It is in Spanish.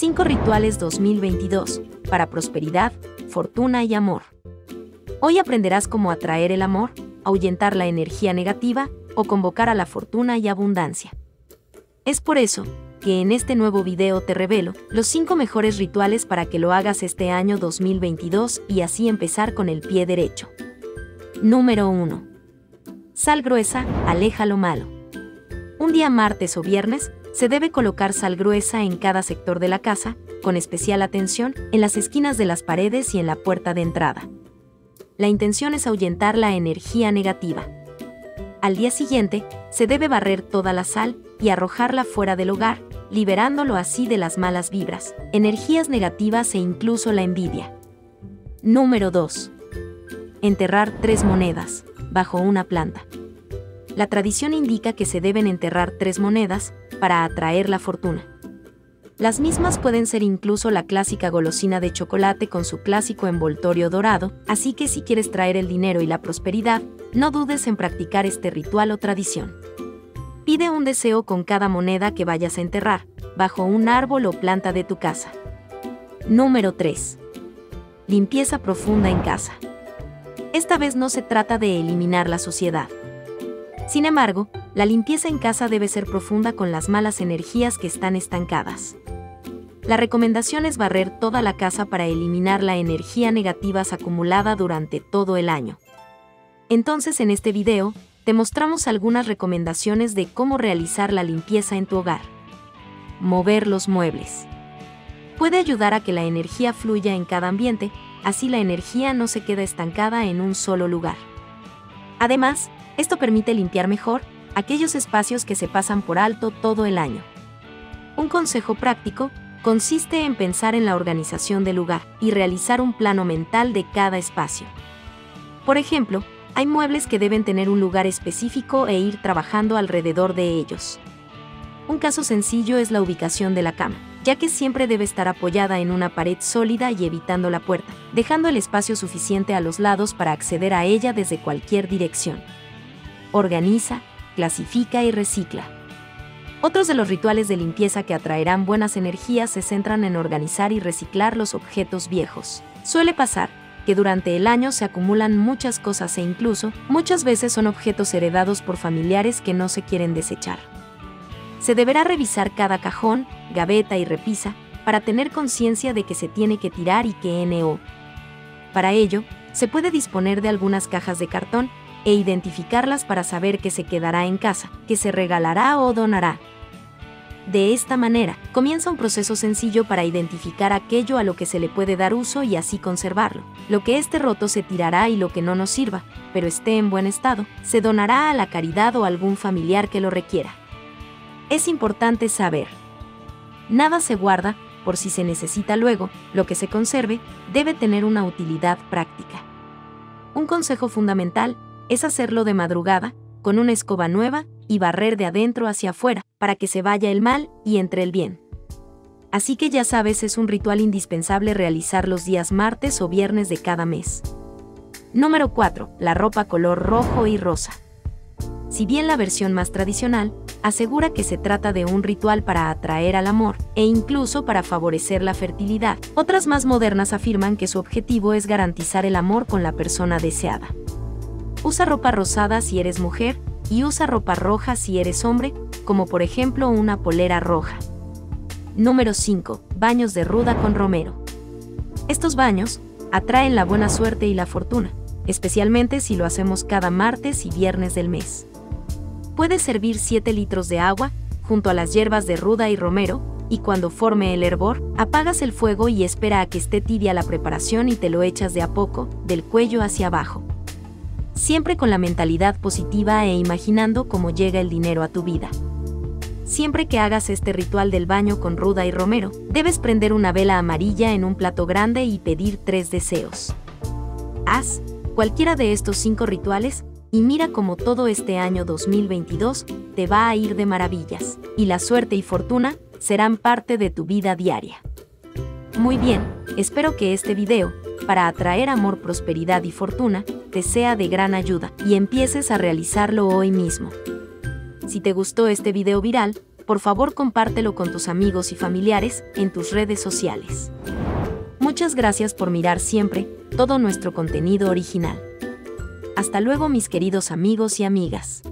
5 rituales 2022 para prosperidad, fortuna y amor. Hoy aprenderás cómo atraer el amor, ahuyentar la energía negativa o convocar a la fortuna y abundancia. Es por eso que en este nuevo video te revelo los 5 mejores rituales para que lo hagas este año 2022 y así empezar con el pie derecho. Número 1. Sal gruesa, aleja lo malo. Un día martes o viernes, se debe colocar sal gruesa en cada sector de la casa, con especial atención en las esquinas de las paredes y en la puerta de entrada. La intención es ahuyentar la energía negativa. Al día siguiente, se debe barrer toda la sal y arrojarla fuera del hogar, liberándolo así de las malas vibras, energías negativas e incluso la envidia. Número 2. Enterrar 3 monedas bajo una planta. La tradición indica que se deben enterrar 3 monedas para atraer la fortuna. Las mismas pueden ser incluso la clásica golosina de chocolate con su clásico envoltorio dorado, así que si quieres traer el dinero y la prosperidad, no dudes en practicar este ritual o tradición. Pide un deseo con cada moneda que vayas a enterrar, bajo un árbol o planta de tu casa. Número 3. Limpieza profunda en casa. Esta vez no se trata de eliminar la suciedad. Sin embargo, la limpieza en casa debe ser profunda con las malas energías que están estancadas. La recomendación es barrer toda la casa para eliminar la energía negativa acumulada durante todo el año. Entonces, en este video, te mostramos algunas recomendaciones de cómo realizar la limpieza en tu hogar. Mover los muebles. Puede ayudar a que la energía fluya en cada ambiente, así la energía no se queda estancada en un solo lugar. Además, esto permite limpiar mejor aquellos espacios que se pasan por alto todo el año. Un consejo práctico consiste en pensar en la organización del lugar y realizar un plano mental de cada espacio. Por ejemplo, hay muebles que deben tener un lugar específico e ir trabajando alrededor de ellos. Un caso sencillo es la ubicación de la cama, ya que siempre debe estar apoyada en una pared sólida y evitando la puerta, dejando el espacio suficiente a los lados para acceder a ella desde cualquier dirección. Organiza, clasifica y recicla. Otros de los rituales de limpieza que atraerán buenas energías se centran en organizar y reciclar los objetos viejos. Suele pasar que durante el año se acumulan muchas cosas e incluso muchas veces son objetos heredados por familiares que no se quieren desechar. Se deberá revisar cada cajón, gaveta y repisa para tener conciencia de que se tiene que tirar y que no. Para ello, se puede disponer de algunas cajas de cartón e identificarlas para saber qué se quedará en casa, qué se regalará o donará. De esta manera, comienza un proceso sencillo para identificar aquello a lo que se le puede dar uso y así conservarlo. Lo que esté roto se tirará y lo que no nos sirva, pero esté en buen estado, se donará a la caridad o a algún familiar que lo requiera. Es importante saber. Nada se guarda, por si se necesita luego, lo que se conserve debe tener una utilidad práctica. Un consejo fundamental es hacerlo de madrugada, con una escoba nueva y barrer de adentro hacia afuera, para que se vaya el mal y entre el bien. Así que ya sabes, es un ritual indispensable realizar los días martes o viernes de cada mes. Número 4. La ropa color rojo y rosa. Si bien la versión más tradicional asegura que se trata de un ritual para atraer al amor e incluso para favorecer la fertilidad, otras más modernas afirman que su objetivo es garantizar el amor con la persona deseada. Usa ropa rosada si eres mujer y usa ropa roja si eres hombre, como por ejemplo una polera roja. Número 5. Baños de ruda con romero. Estos baños atraen la buena suerte y la fortuna, especialmente si lo hacemos cada martes y viernes del mes. Puedes servir 7 litros de agua junto a las hierbas de ruda y romero, y cuando forme el hervor, apagas el fuego y espera a que esté tibia la preparación y te lo echas de a poco, del cuello hacia abajo. Siempre con la mentalidad positiva e imaginando cómo llega el dinero a tu vida. Siempre que hagas este ritual del baño con ruda y romero, debes prender una vela amarilla en un plato grande y pedir 3 deseos. Haz cualquiera de estos 5 rituales y mira cómo todo este año 2022 te va a ir de maravillas y la suerte y fortuna serán parte de tu vida diaria. Muy bien, espero que este video, para atraer amor, prosperidad y fortuna, te sea de gran ayuda y empieces a realizarlo hoy mismo. Si te gustó este video viral, por favor compártelo con tus amigos y familiares en tus redes sociales. Muchas gracias por mirar siempre todo nuestro contenido original. Hasta luego, mis queridos amigos y amigas.